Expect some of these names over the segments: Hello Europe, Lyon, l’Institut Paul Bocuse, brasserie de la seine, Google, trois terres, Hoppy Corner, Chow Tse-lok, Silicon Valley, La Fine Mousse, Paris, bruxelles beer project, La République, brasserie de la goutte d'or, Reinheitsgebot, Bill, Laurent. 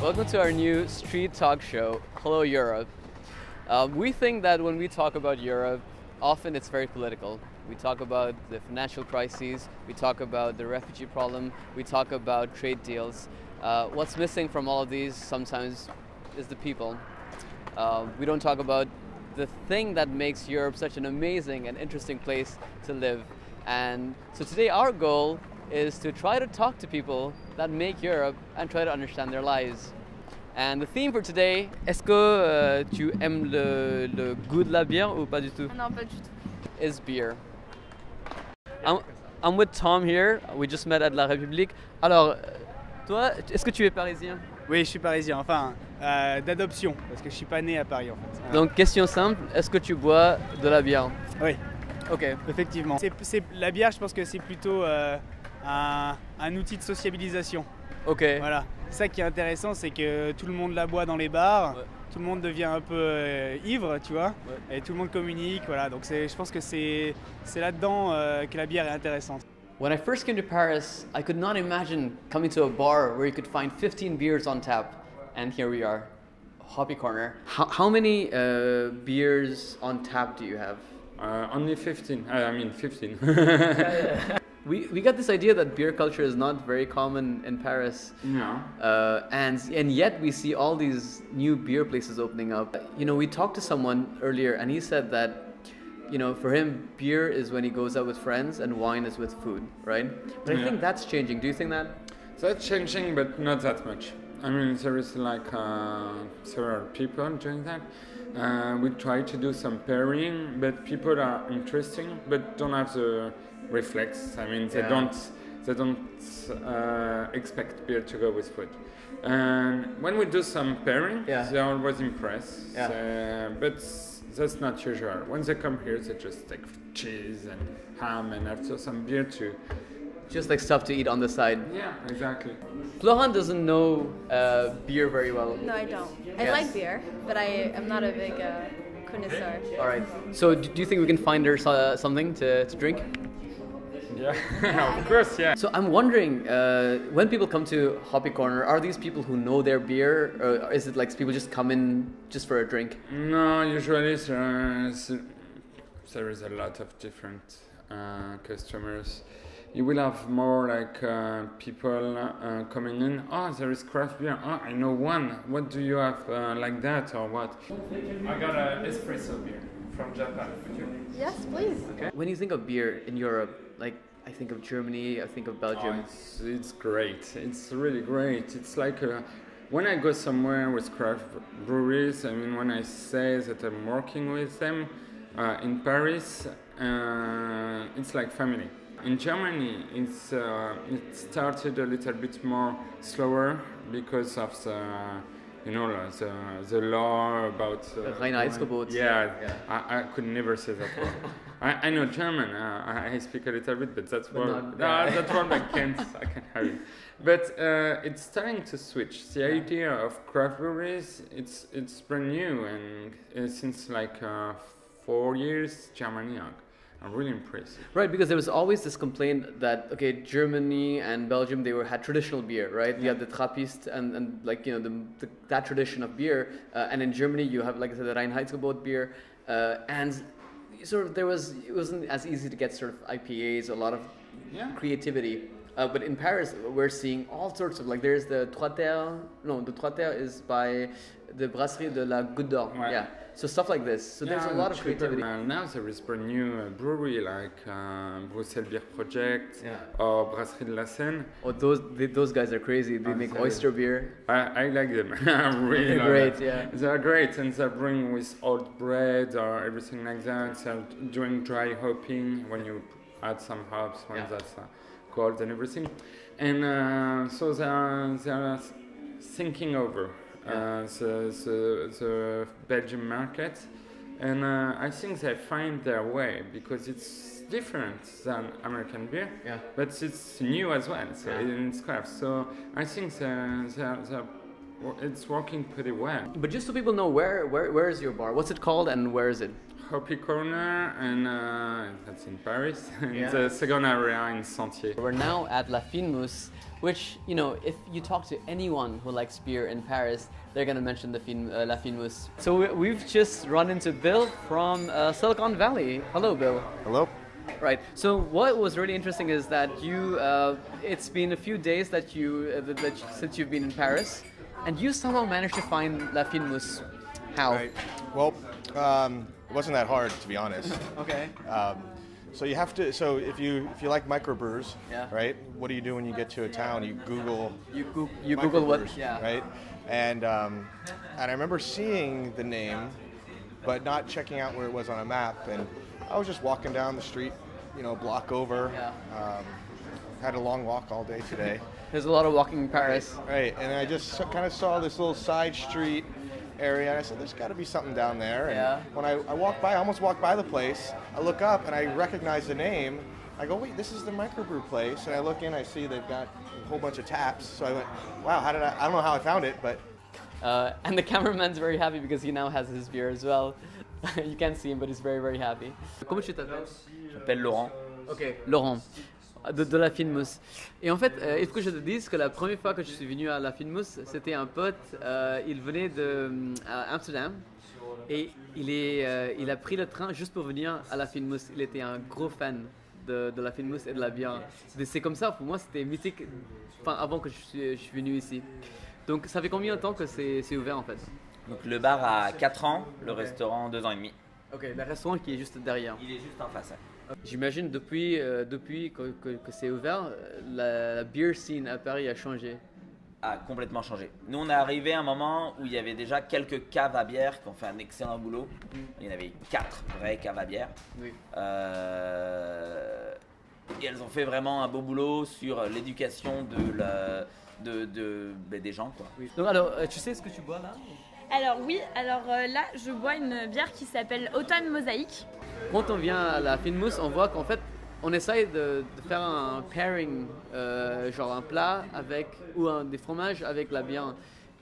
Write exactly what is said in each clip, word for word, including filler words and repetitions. Welcome to our new street talk show, Hello Europe. Um, we think that when we talk about Europe, often it's very political. We talk about the financial crises, we talk about the refugee problem, we talk about trade deals. Uh, what's missing from all of these sometimes is the people. Uh, we don't talk about the thing that makes Europe such an amazing and interesting place to live. And so today our goal is to try to talk to people that make Europe and try to understand their lives. And the theme for today, est-ce que euh, tu aimes le, le goût de la bière ou pas du tout? Non, pas du tout. Is beer. I'm, I'm with Tom here. We just met at La République. Alors, toi, est-ce que tu es parisien? Oui, je suis parisien, enfin, euh, d'adoption, parce que je suis pas né à Paris en fait. Donc, question simple, est-ce que tu bois de la bière? Oui. Ok. Effectivement. C'est, c'est, la bière, je pense que c'est plutôt... Euh, Un, un outil de sociabilisation. Ok. Voilà. Ça qui est intéressant, c'est que tout le monde la boit dans les bars, ouais. Tout le monde devient un peu euh, ivre, tu vois, ouais. Et tout le monde communique. Voilà. Donc je pense que c'est là-dedans euh, que la bière est intéressante. When I first came to Paris, I could not imagine coming to a bar where you could find fifteen beers on tap, and here we are, Hoppy Corner. How, how many uh, beers on tap do you have? Uh, only fifteen. Uh, I mean, fifteen. We, we got this idea that beer culture is not very common in Paris. No. Uh, and, and yet we see all these new beer places opening up. You know, we talked to someone earlier and he said that, you know, for him, beer is when he goes out with friends and wine is with food, right? But yeah. I think that's changing. Do you think that? That's changing, but not that much. I mean, there is like uh, several people doing that. Uh, we try to do some pairing, but people are interesting, but don't have the reflex. I mean, they yeah. don't they don't uh, expect beer to go with food. And when we do some pairing, yeah. they are always impressed. Yeah. Uh, but that's not usual. When they come here, they just take cheese and ham and after some beer too. Just like stuff to eat on the side. Yeah, exactly. Laurent doesn't know uh, beer very well. No, I don't. I yes. like beer, but I am not a big uh, connoisseur. All right. So do you think we can find her uh, something to, to drink? Yeah, of course, yeah. So I'm wondering, uh, when people come to Hoppy Corner, are these people who know their beer, or is it like people just come in just for a drink? No, usually there is, there is a lot of different uh, customers. You will have more like uh, people uh, coming in, oh, there is craft beer, oh, I know one, what do you have uh, like that or what? I got an espresso beer from Japan. Yes, please. Okay. When you think of beer in Europe, like, I think of Germany, I think of Belgium. Oh, it's, it's great, it's really great. It's like a, when I go somewhere with craft breweries, I mean, when I say that I'm working with them uh, in Paris, uh, it's like family. In Germany, it's, uh, it started a little bit more slower because of the, you know, the, the law about... Uh, the Reinheitsgebot. Yeah, yeah. I, I could never say that word. I, I know German, uh, I speak a little bit, but that's one I can't, I can't have it. But uh, it's starting to switch. The idea of craft breweries, it's, it's brand new, and uh, since like uh, four years, Germany are I'm really impressed. Right, because there was always this complaint that, okay, Germany and Belgium, they were had traditional beer, right? Yeah. You had the Trappist and, and like, you know, the, the, that tradition of beer. Uh, and in Germany, you have, like I said, the Reinheitsgebot beer. Uh, and sort of there was, it wasn't as easy to get sort of I P As, a lot of yeah. creativity. Uh, but in Paris, we're seeing all sorts of, like there's the trois terres, no, the trois terres is by the brasserie de la goutte d'or, right. yeah. So stuff like this. So yeah, there's a lot of creativity. Uh, now there is brand new uh, brewery like uh, bruxelles beer project yeah. or brasserie de la seine. Oh, those they, those guys are crazy. They oh, make sorry. oyster beer. I, I like them. I really they're great. That. Yeah, they're great, and they're bringing with old bread or everything like that. They're doing dry hopping when you add some hops when yeah. that's uh, cold and everything. And uh, so they are they are thinking over. Uh, the, the, the Belgian market, and uh, I think they find their way because it's different than American beer, yeah. but it's new as well, so yeah. in its craft. So I think they're, they're, they're, it's working pretty well. But just so people know, where, where where is your bar? What's it called and where is it? Hoppy Corner, and uh, that's in Paris, and yeah. the second area in Sentier. We're now at La Fine Mousse, which, you know, if you talk to anyone who likes beer in Paris, they're going to mention the Fine, uh, La Fine Mousse. So we, we've just run into Bill from uh, Silicon Valley. Hello, Bill. Hello. Right. So what was really interesting is that you, uh, it's been a few days that you, uh, that, that, since you've been in Paris, and you somehow managed to find La Fine Mousse. How? Right. Well, um, it wasn't that hard, to be honest. Okay. Um, so you have to. So if you if you like microbrews, yeah. right? What do you do when you get to a town? You Google. You go you Google what? Yeah. Right. And um, and I remember seeing the name, but not checking out where it was on a map. And I was just walking down the street, you know, block over. Yeah. Um, had a long walk all day today. There's a lot of walking in Paris. Right. right. And I just kind of saw this little side street area, and I said, there's got to be something down there. And yeah. when I, I walked by, I almost walked by the place, I look up and I recognize the name. I go, wait, this is the microbrew place. And I look in, I see they've got a whole bunch of taps. So I went, wow, how did I, I don't know how I found it, but. Uh, and the cameraman's very happy because he now has his beer as well. You can't see him, but he's very, very happy. Comment tu t'appelles? Je m'appelle Laurent. Ok, Laurent. De, de la Fine Mousse. Et en fait, euh, il faut que je te dise que la première fois que je suis venu à la Fine Mousse, c'était un pote, euh, il venait d'Amsterdam et il, est, euh, il a pris le train juste pour venir à la Fine Mousse. Il était un gros fan de, de la Fine Mousse et de la bière. C'est comme ça, pour moi, c'était mythique enfin, avant que je suis, je suis venu ici. Donc ça fait combien de temps que c'est ouvert en fait? Donc le bar a quatre ans, le okay. restaurant deux ans et demi. Ok, le restaurant qui est juste derrière. Il est juste en face. J'imagine depuis, euh, depuis que, que, que c'est ouvert, la, la beer scene à Paris a changé. A complètement changé. Nous, on est arrivé à un moment où il y avait déjà quelques caves à bière qui ont fait un excellent boulot. Mm. Il y en avait quatre vraies caves à bière. Oui. Euh, et elles ont fait vraiment un beau boulot sur l'éducation de la, de, de, ben, des gens. Quoi. Oui. Donc, alors, tu sais ce que tu bois là ? Alors oui, alors euh, là je bois une bière qui s'appelle Automne Mosaïque. Quand on vient à la Fine Mousse, on voit qu'en fait on essaye de, de faire un pairing, euh, genre un plat avec ou un, des fromages avec la bière.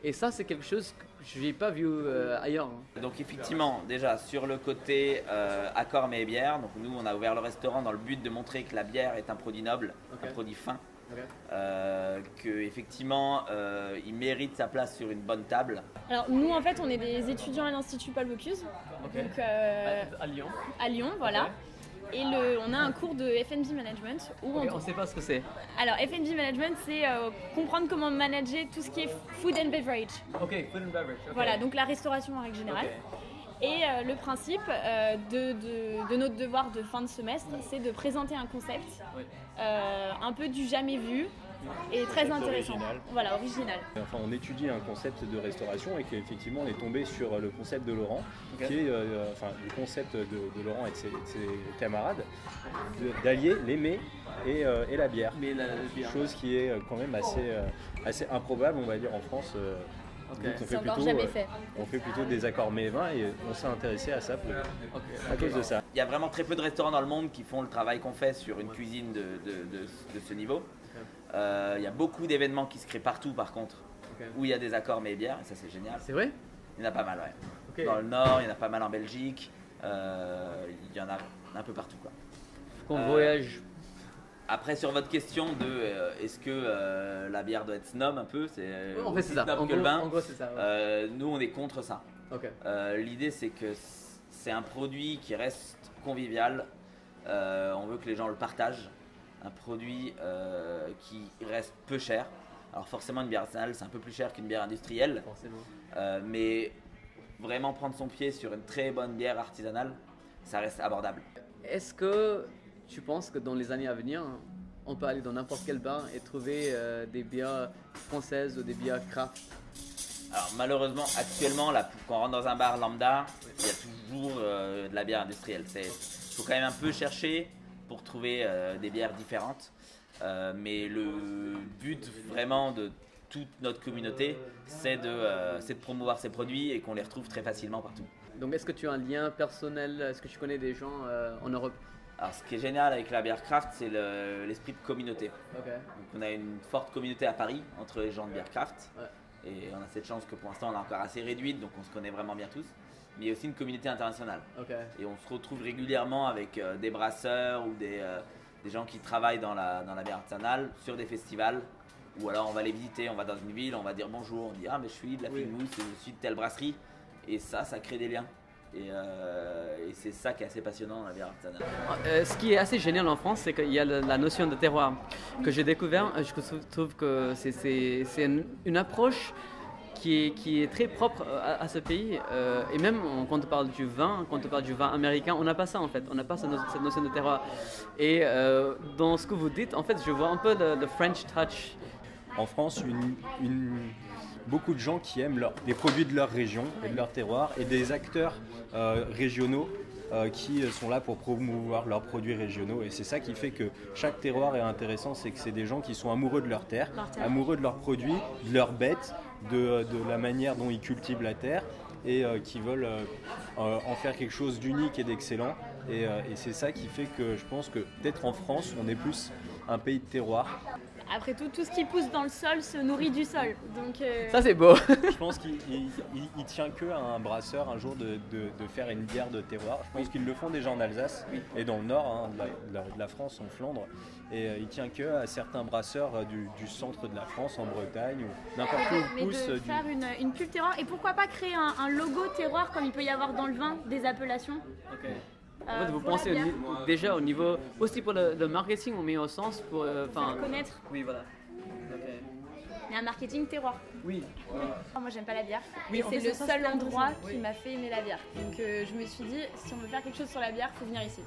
Et ça c'est quelque chose que je n'ai pas vu euh, ailleurs. Donc effectivement déjà sur le côté euh, accord mais bière, donc nous on a ouvert le restaurant dans le but de montrer que la bière est un produit noble, okay. un produit fin. Okay. Euh, que effectivement euh, il mérite sa place sur une bonne table. Alors nous en fait on est des étudiants à l'Institut Paul Bocuse, okay. donc euh, à, à Lyon. À Lyon voilà. Okay. Et le, on a un cours de F and B management où okay, on ne sait pas ce que c'est. Alors F and B management c'est euh, comprendre comment manager tout ce qui est food and beverage. Ok, food and beverage. Okay. Voilà donc la restauration en règle générale. Okay. Et euh, le principe euh, de, de, de notre devoir de fin de semestre, c'est de présenter un concept euh, un peu du jamais vu et très intéressant. Original. Voilà, original. Enfin, on étudie un concept de restauration et qu'effectivement on est tombé sur le concept de Laurent, okay. qui est euh, enfin, le concept de, de Laurent et de ses, de ses camarades d'allier les mets et, euh, et la bière. Mais la, la bière. Chose qui est quand même assez, euh, assez improbable, on va dire, en France. Euh, Okay. On, fait plutôt, euh, fait. on fait plutôt des accords mets et vins et on s'est intéressé à ça pour, okay. à cause de ça. Il y a vraiment très peu de restaurants dans le monde qui font le travail qu'on fait sur une cuisine de, de, de, de ce niveau. Okay. Euh, il y a beaucoup d'événements qui se créent partout par contre, okay. où il y a des accords mets et bières et ça c'est génial. C'est vrai? Il y en a pas mal, ouais. Okay. Dans le Nord, il y en a pas mal en Belgique, euh, il y en a un peu partout. Quoi. Qu'on euh, voyage. Après, sur votre question de euh, est-ce que euh, la bière doit être snob un peu, c'est euh, en fait, c'est ça. En gros, en gros, c'est ça. Ouais. Euh, nous, on est contre ça. Okay. Euh, L'idée, c'est que c'est un produit qui reste convivial. Euh, on veut que les gens le partagent. Un produit euh, qui reste peu cher. Alors forcément, une bière artisanale, c'est un peu plus cher qu'une bière industrielle. Forcément. Euh, mais vraiment prendre son pied sur une très bonne bière artisanale, ça reste abordable. Est-ce que tu penses que dans les années à venir, on peut aller dans n'importe quel bar et trouver euh, des bières françaises ou des bières craft? Alors malheureusement, actuellement, là, quand on rentre dans un bar lambda, il y a toujours euh, de la bière industrielle. Il faut quand même un peu chercher pour trouver euh, des bières différentes. Euh, mais le but vraiment de toute notre communauté, c'est de, euh, de promouvoir ces produits et qu'on les retrouve très facilement partout. Donc est-ce que tu as un lien personnel? Est-ce que tu connais des gens euh, en Europe? Alors ce qui est génial avec la bière craft, c'est l'esprit de communauté. Okay. Donc on a une forte communauté à Paris entre les gens de bière craft. Ouais. Et on a cette chance que pour l'instant on est encore assez réduite, donc on se connaît vraiment bien tous. mais il y a aussi une communauté internationale. Okay. Et on se retrouve régulièrement avec euh, des brasseurs ou des, euh, des gens qui travaillent dans la, dans la bière artisanale sur des festivals. Ou alors on va les visiter, on va dans une ville, on va dire bonjour, on dit ah mais je suis de la Fine Mousse, je suis de telle brasserie. Et ça, ça crée des liens. Et, euh, et c'est ça qui est assez passionnant dans la bière artisanale. Euh, ce qui est assez génial en France, c'est qu'il y a la notion de terroir que j'ai découvert. Je trouve que c'est une approche qui est, qui est très propre à, à ce pays. Euh, et même quand on parle du vin, quand on parle du vin américain, on n'a pas ça en fait. On n'a pas cette notion de terroir. Et euh, dans ce que vous dites, en fait, je vois un peu le, le French touch. En France, une, une, beaucoup de gens qui aiment leur, les produits de leur région et de leur terroir et des acteurs euh, régionaux euh, qui sont là pour promouvoir leurs produits régionaux. Et c'est ça qui fait que chaque terroir est intéressant, c'est que c'est des gens qui sont amoureux de leur terre, leur terre. amoureux de leurs produits, de leurs bêtes, de, de la manière dont ils cultivent la terre et euh, qui veulent euh, euh, en faire quelque chose d'unique et d'excellent. Et, euh, et c'est ça qui fait que je pense que peut-être en France, on est plus un pays de terroir. Après tout, tout ce qui pousse dans le sol se nourrit du sol. Donc euh... ça c'est beau. Je pense qu'il ne tient que à un brasseur un jour de, de, de faire une bière de terroir. Je pense qu'ils le font déjà en Alsace et dans le nord hein, de, la, de la France, en Flandre. Et euh, il tient que à certains brasseurs du, du centre de la France, en Bretagne ou n'importe où. Mais pousse de faire du... une, une pub terroir et pourquoi pas créer un, un logo terroir comme il peut y avoir dans le vin, des appellations. Okay. En fait, vous voilà, pensez au, déjà au niveau, aussi pour le, le marketing, au meilleur sens, pour euh, connaître. Oui, voilà. Okay. Mais un marketing terroir. Oui. Voilà. Moi, j'aime pas la bière. Oui, c'est le seul endroit qui m'a fait aimer la bière. Donc, euh, je me suis dit, si on veut faire quelque chose sur la bière, faut venir ici.